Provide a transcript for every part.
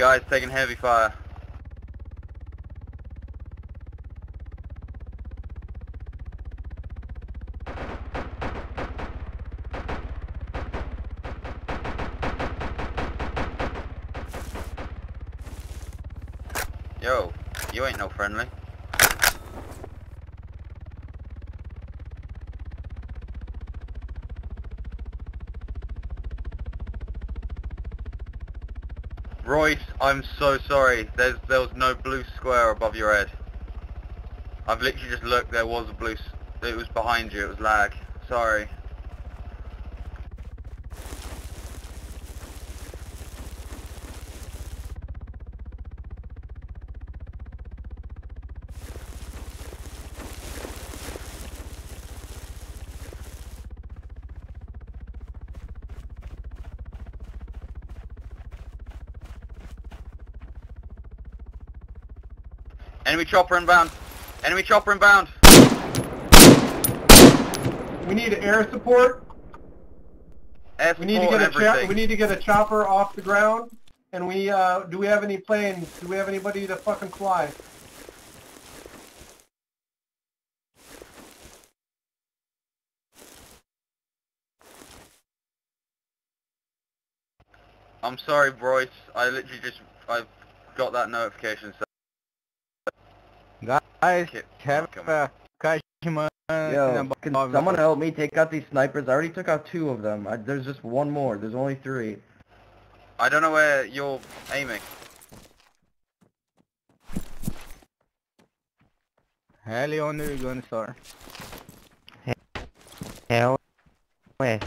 Guys taking heavy fire. Yo, you ain't no friendly. Royce, I'm so sorry. There was no blue square above your head. I've literally just looked. There was a blue. It was behind you. It was lag. Sorry. Enemy chopper inbound. Enemy chopper inbound. We need air support. We need to get a chopper off the ground. And we do we have any planes? Do we have anybody to fucking fly? I'm sorry, Bryce. I got that notification. So guys, yo, can someone help me take out these snipers? I already took out 2 of them. There's just one more. There's only 3. I don't know where you're aiming. Hell, you only going sir. Hell, where?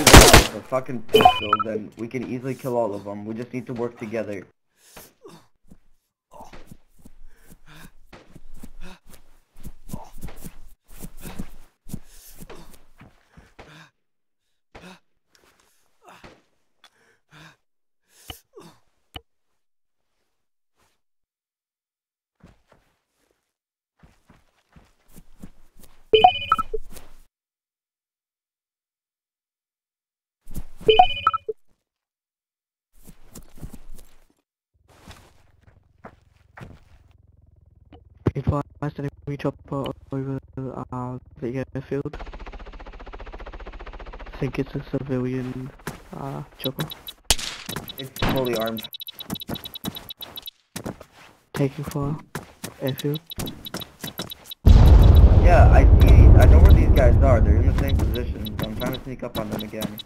The fucking pistol, then we can easily kill all of them. We just need to work together. Advanced enemy chopper over the airfield. I think it's a civilian chopper. It's fully armed. Taking fire. Airfield. Yeah, I know where these guys are. They're in the same position. So I'm trying to sneak up on them again.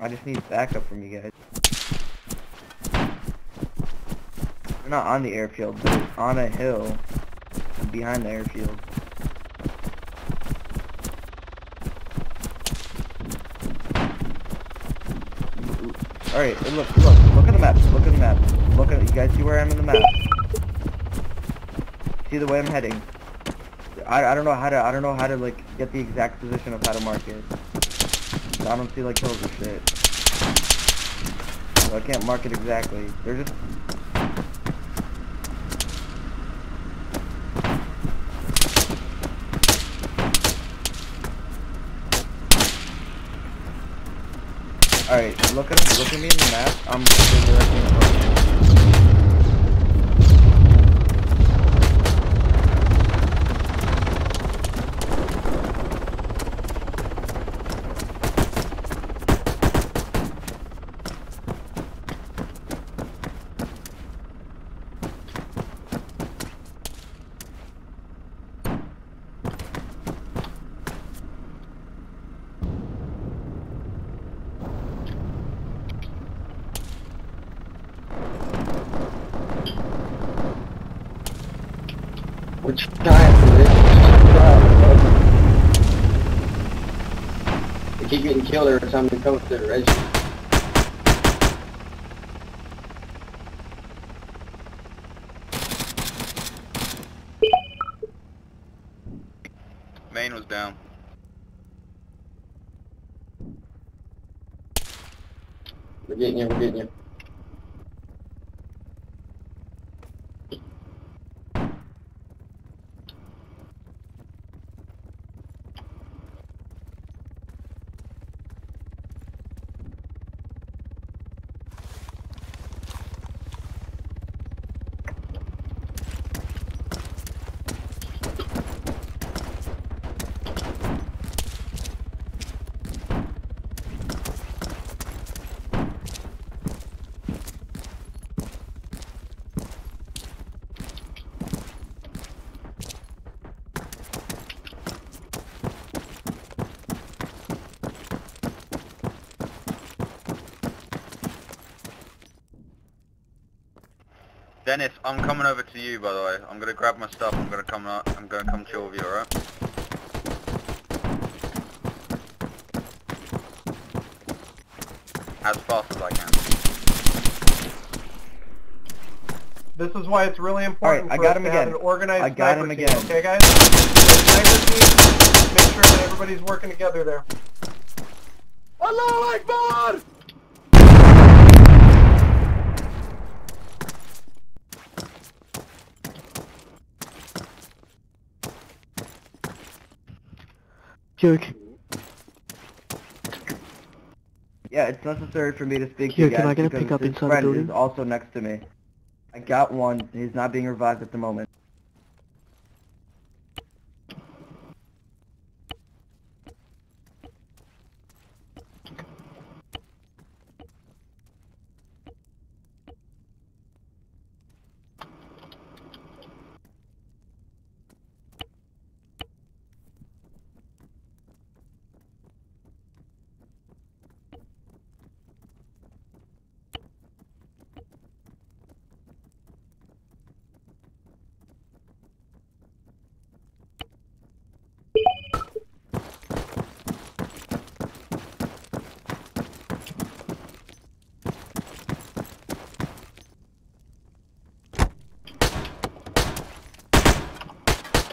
I just need backup from you guys. They're not on the airfield, they're on a hill behind the airfield. Alright, look at the map, look at the map. You guys see where I am in the map? See the way I'm heading. I don't know how to, like, get the exact position of how to mark it. I don't see like hills or shit, so I can't mark it exactly. They're just... Alright, look at me in the map. I'm directly in front of you. Which time for this? I keep getting killed every time they come to the regiment. Main was down. We're getting you, Dennis, I'm coming over to you, by the way. I'm gonna grab my stuff. I'm gonna come chill with you, alright? As fast as I can. This is why it's really important for us to have an organized sniper team, okay guys? Sniper team, make sure that everybody's working together there. Allahu Akbar! Duke. Yeah, it's necessary for me to speak to you guys because his friend is also next to me. I got one. He's not being revived at the moment.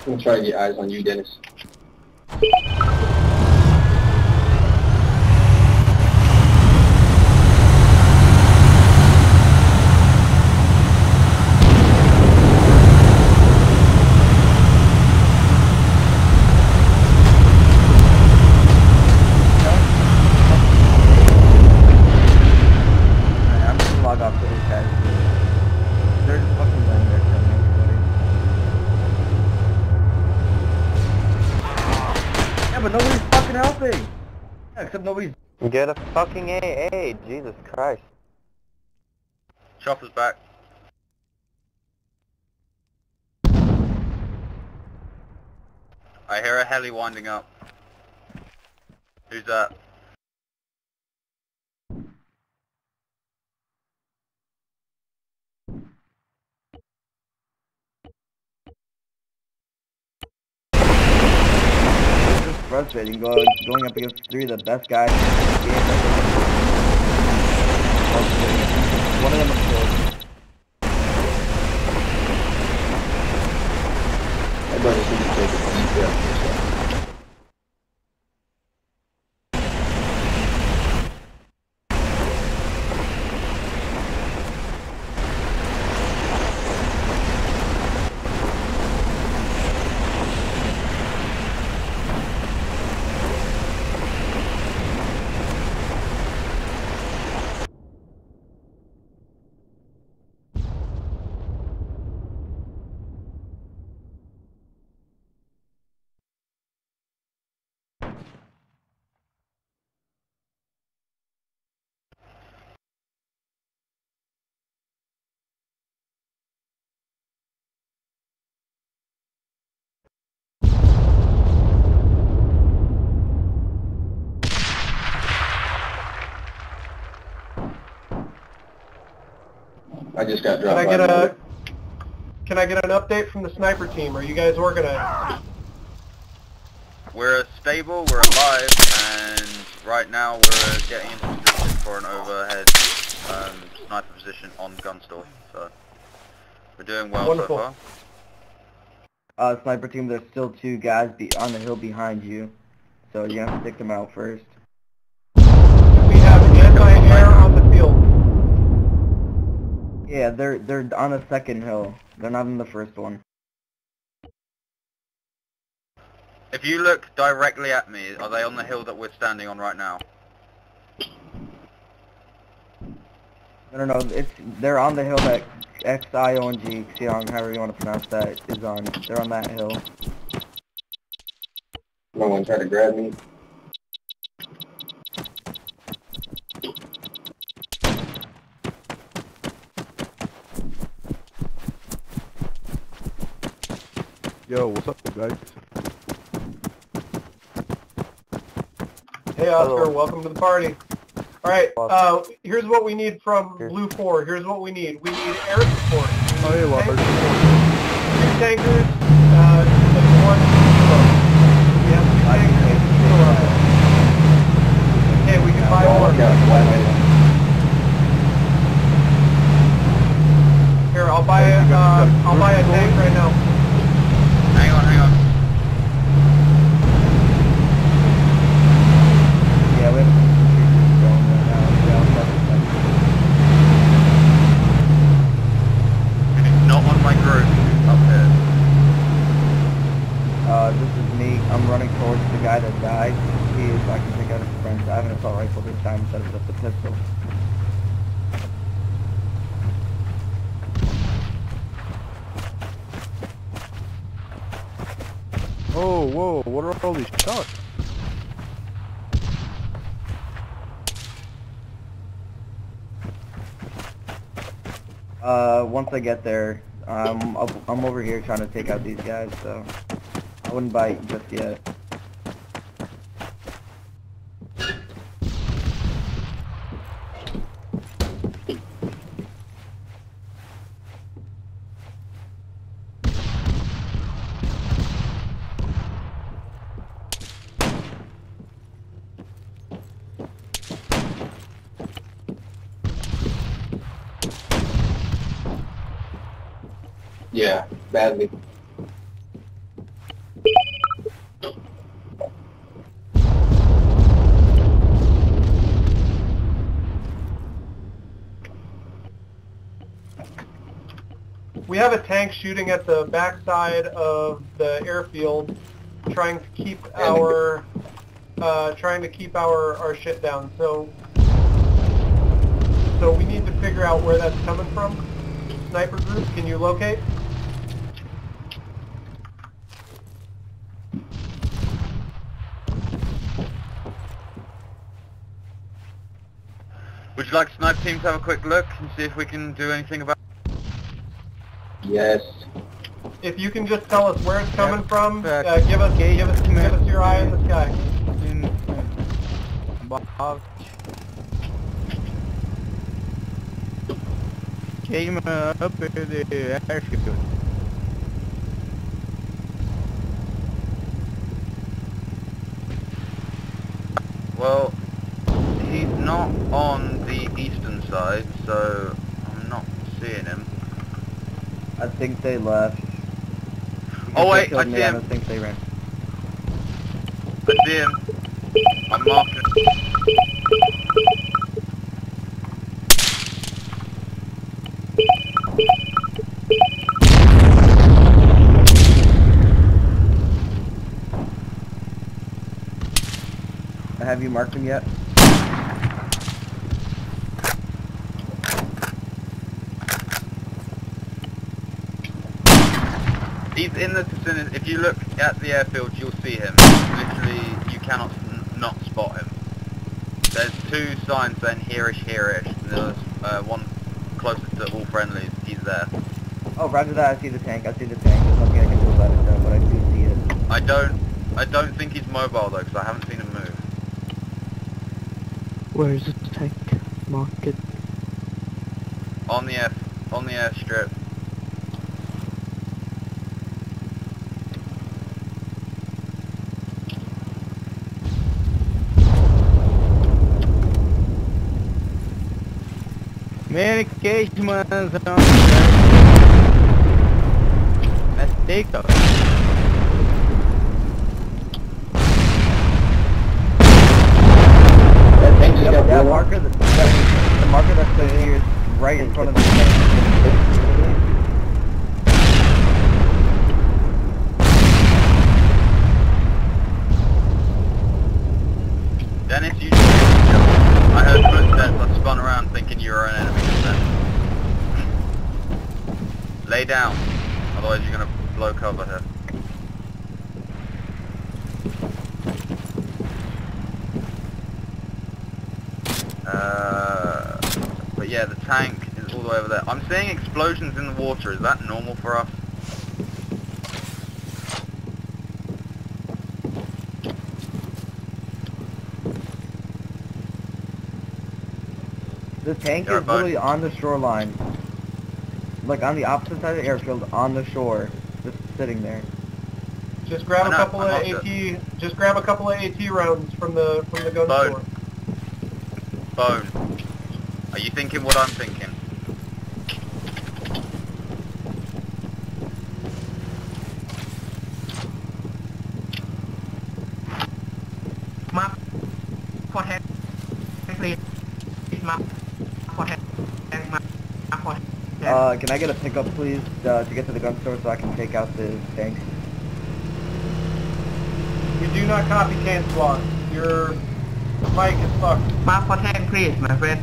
I'm gonna try to get eyes on you, Dennis. Except nobody's... Get a fucking AA, Jesus Christ. Chopper's back. I hear a heli winding up. Who's that? Frustrating going up against three of the best guys in the game. One of them is killed. I'd rather see you take it from the I just got dropped. Can I get an update from the sniper team? Are you guys organized? We're stable, we're alive, and right now we're getting into position for an overhead sniper position on gun store. So we're doing well. Wonderful. So far. Sniper team, there's still two guys on the hill behind you, so you have to stick them out first. We have anti-air on the field. Yeah, they're on a second hill. They're not in the first one. If you look directly at me, are they on the hill that we're standing on right now? No, they're on the hill that X-I-O-N-G, Xiong, however you want to pronounce that, is on. They're on that hill. No one tried to grab me. Yo, what's up, guys? Hey, Oscar. Hello. Welcome to the party. All right, here's what we need from Blue 4. Here's what we need. We need air support. Alright, Whoppers. Two tankers, one kilo. We have two tankers and a kilo. Okay, we can buy more. Here, I'll buy a tank right now. Hang on, hang on. Yeah, we have I'm running towards the guy that died to see if I can take out his friends. I have an assault rifle this time instead of just a pistol. Oh, whoa, what are all these shots? Once I get there, I'm over here trying to take out these guys, so... I wouldn't bite just yet. Yeah, badly. We have a tank shooting at the backside of the airfield, trying to keep our our shit down. So we need to figure out where that's coming from. Sniper group, can you locate? Would you like sniper team to have a quick look and see if we can do anything about? Yes. If you can just tell us where it's coming from, give us your eye in the sky. Came up to the airfield. Well, he's not on the eastern side, so I'm not seeing him. I think they left. Oh wait, I see him. I don't think they ran. I see him. I'm marking. Have you marked him yet? He's in the vicinity. If you look at the airfield, you'll see him. Literally, you cannot not spot him. There's two signs saying hereish, hereish. And there's one closest to all friendlies. He's there. Oh, roger that. I see the tank. I see the tank. There's nothing I can do about it, though, but I do see it. I don't think he's mobile, though, because I haven't seen him move. Where is the tank? Mark it. On the airstrip. Medications on let's take off. That marker that's over here is right in front of the tank. Dennis, you I heard footsteps, I spun around thinking you were an enemy. Lay down, otherwise you're going to blow cover here. But yeah, the tank is all the way over there. I'm seeing explosions in the water, is that normal for us? The tank is literally on the shoreline. like on the opposite side of the airfield, on the shore, just sitting there. Just grab a couple of AT rounds from the gun store. Bone. Are you thinking what I'm thinking? Can I get a pickup, please, to get to the gun store so I can take out the tank? We do not copy, can't block. Your mic is fucked. Mark for tank, please, my friend.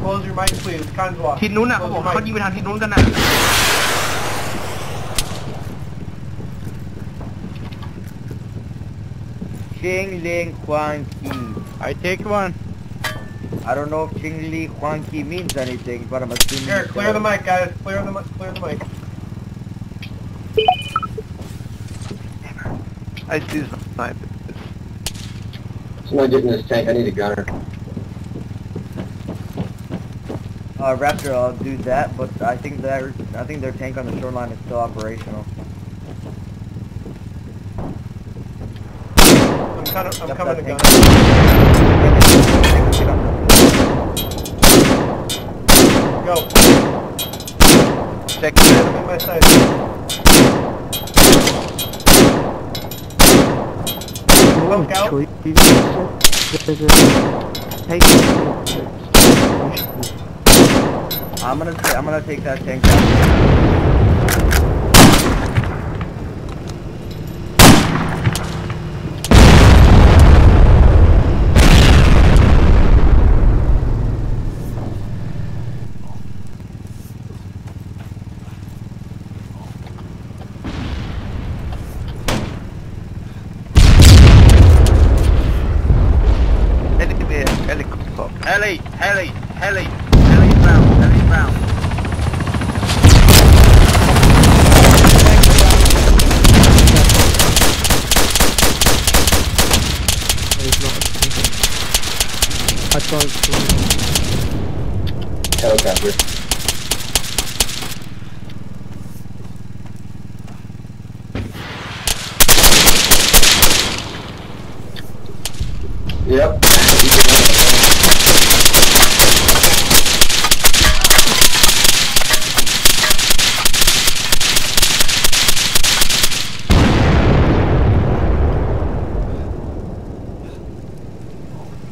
Close your mic, please. Can't block. Qing-Long Huang-Qi. I take one. I don't know if Qing-Long Huang-Qi means anything, but I'm assuming. Here, clear the mic, guys. Clear the mic. I see some sniper. Somebody get in this tank. I need a gunner. Raptor, I'll do that, but I think their tank on the shoreline is still operational. I'm coming to gun. Go. Check it out. I'm in my side. Look out. I'm gonna take that tank down.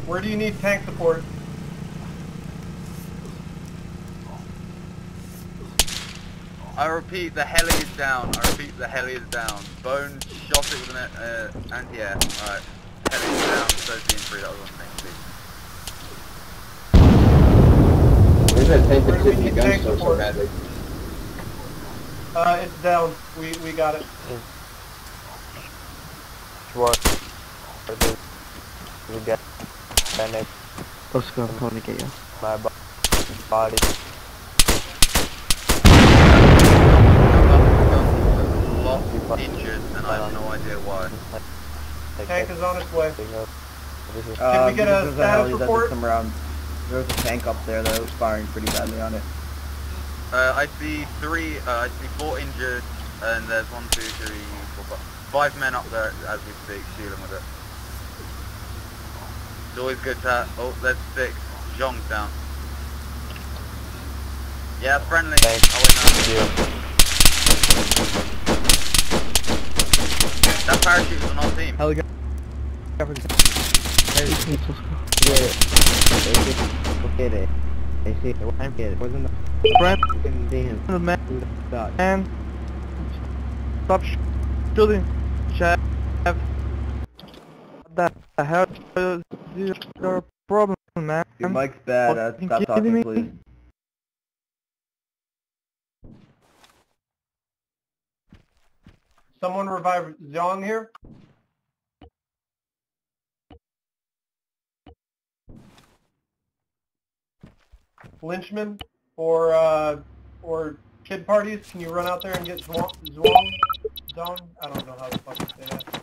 Where do you need tank support? I repeat, the heli is down. Bone shot it with an anti-air. Alright, heli is down, so being free, that was on tank, please. Where's that tank that's hitting the gun store so badly? It's down. We got it. We got it. Let's go, I'm going to get you. My body. I've lost injured and I have no idea why. Tank is on its way. Can we get a status report? There was a tank up there that was firing pretty badly on it. I see four injured and there's 5 men up there as we speak, dealing with it. It's always good to have, oh, there's 6. Zhong's down. Yeah, friendly. Thanks. That parachute was on our team. Your problem, man. Your mic's bad. Stop talking, please. Someone revive Xiong here. Lynchman or kid parties. Can you run out there and get Zong? I don't know how to fucking say that.